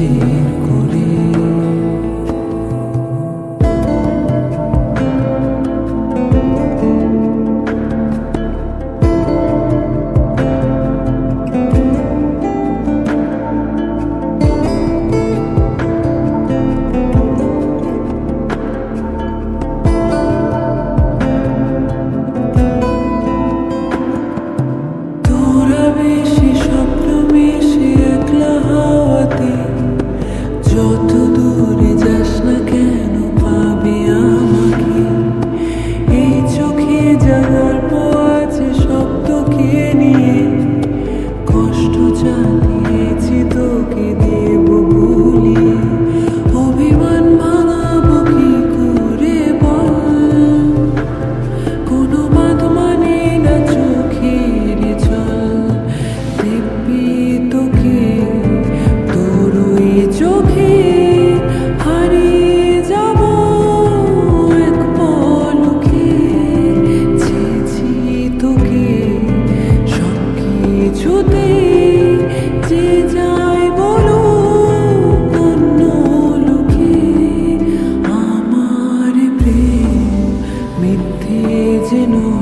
You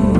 know।